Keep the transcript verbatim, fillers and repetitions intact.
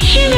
Human